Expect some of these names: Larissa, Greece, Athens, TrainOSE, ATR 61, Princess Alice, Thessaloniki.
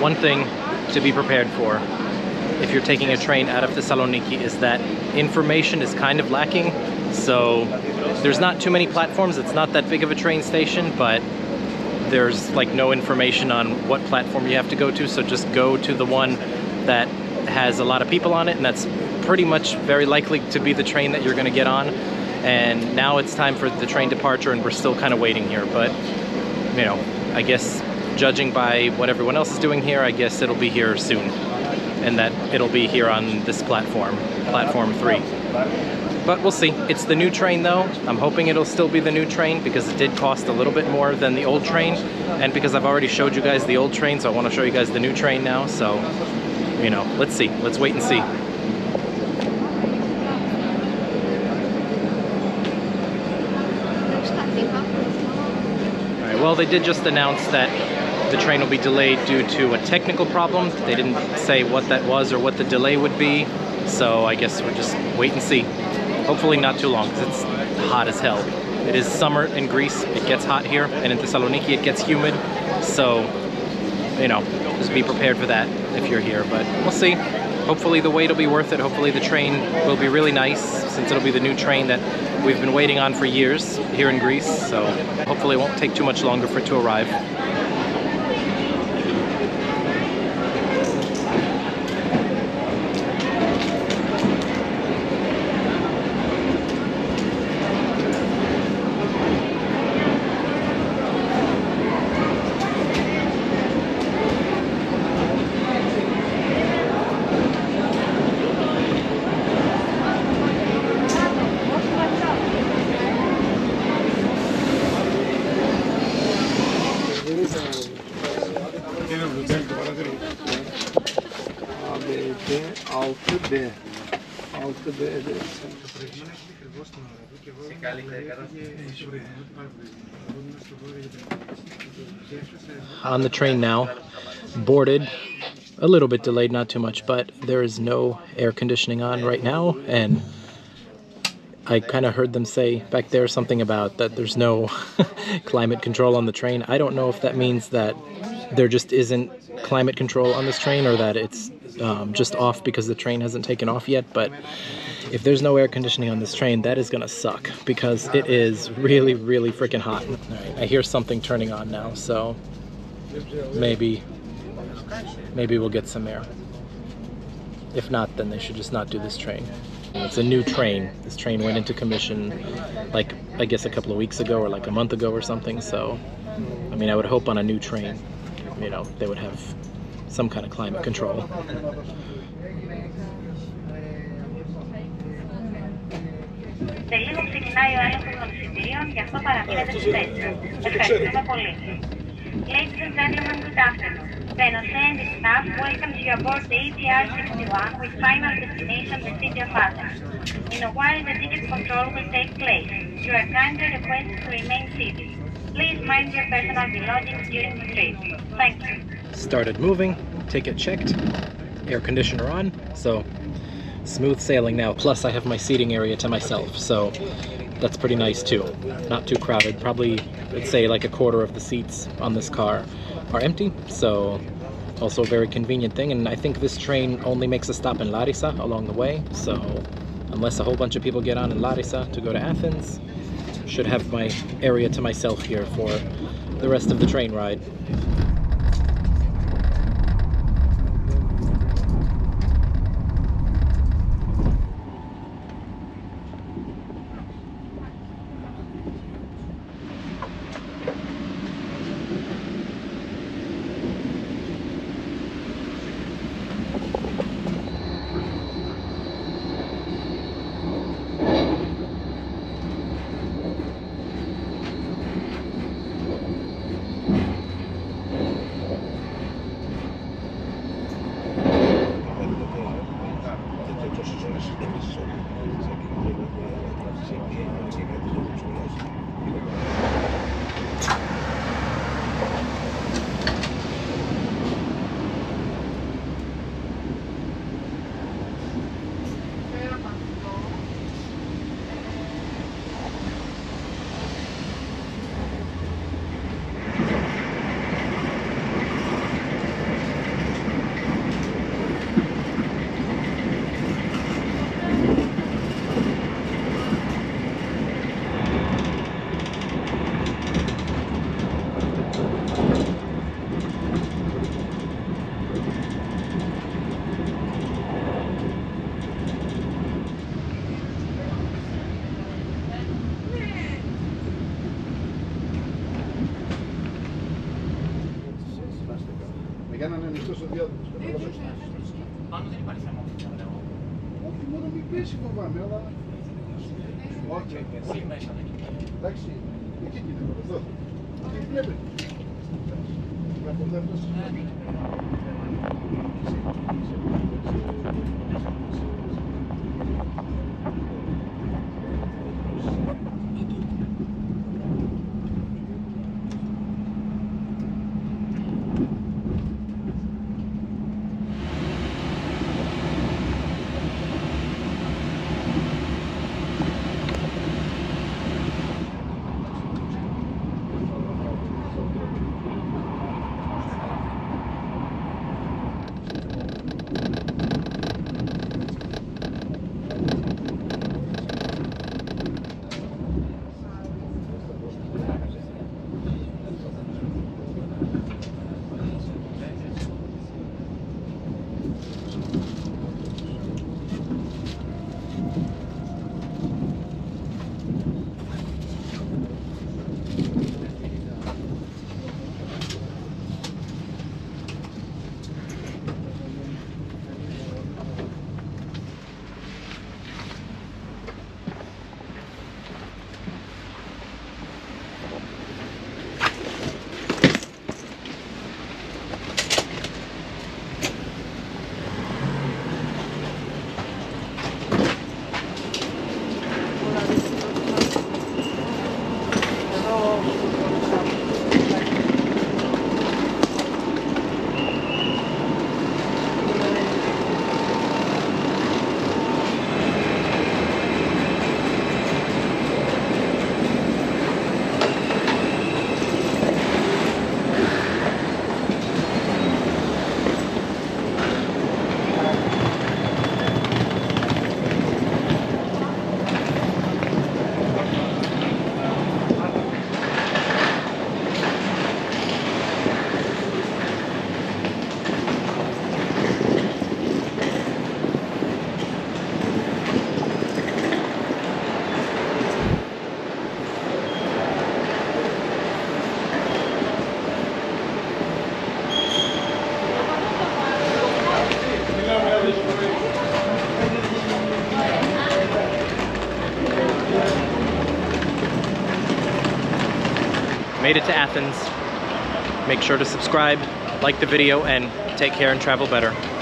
One thing to be prepared for if you're taking a train out of Thessaloniki is that information is kind of lacking. So there's not too many platforms. It's not that big of a train station, but there's like no information on what platform you have to go to. So just go to the one that has a lot of people on it, and that's pretty much very likely to be the train that you're going to get on. And now it's time for the train departure, and we're still kind of waiting here, but you know, I guess judging by what everyone else is doing here, I guess it'll be here soon, and that it'll be here on this platform, platform 3. But we'll see. It's the new train though. I'm hoping it'll still be the new train because it did cost a little bit more than the old train, and because I've already showed you guys the old train, so I want to show you guys the new train now. So you know, let's see. Let's wait and see. All right, well, they did just announce that the train will be delayed due to a technical problem. They didn't say what that was or what the delay would be, so I guess we'll just wait and see. Hopefully not too long, because it's hot as hell. It is summer in Greece, it gets hot here, and in Thessaloniki it gets humid, so, you know, just be prepared for that if you're here, but we'll see. Hopefully the wait will be worth it. Hopefully the train will be really nice, since it'll be the new train that we've been waiting on for years here in Greece, so hopefully it won't take too much longer for it to arrive. On the train now, boarded, a little bit delayed, not too much, but there is no air conditioning on right now, and I kind of heard them say back there something about that there's no climate control on the train. I don't know if that means that there just isn't climate control on this train, or that it's just off because the train hasn't taken off yet, but if there's no air conditioning on this train, that is gonna suck, because it is really, really freaking hot. All right, I hear something turning on now, so maybe we'll get some air. If not, then they should just not do this train. It's a new train. This train went into commission, like, I guess a couple of weeks ago, or like a month ago or something, so, I mean, I would hope on a new train, you know, they would have some kind of climate control. Ladies and gentlemen, good afternoon. TrainOSE and its staff welcomes you aboard the ATR 61 with final destination the city of Athens. In a while, the ticket control will take place. You are kindly requested to remain seated. Please mind your personal belongings during the trip. Thank you. Started moving, ticket checked, air conditioner on, so smooth sailing now. Plus I have my seating area to myself, so that's pretty nice too. Not too crowded. Probably, I'd say like a quarter of the seats on this car are empty, so also a very convenient thing. And I think this train only makes a stop in Larissa along the way, so unless a whole bunch of people get on in Larissa to go to Athens, should have my area to myself here for the rest of the train ride. για να είναι ανοιχτός ο διάδρομος. Πάνω δεν υπάρχει θέμα αυτό που λέω. Όχι, μόνο μην πέσει φοβάμαι, αλλά... Όχι, όχι μέσα δεν είναι. Εντάξει, εκεί είναι, εδώ. Εκεί βλέπετε. Να κοντάρτω σε Made it to Athens. Make sure to subscribe, like the video, and take care and travel better.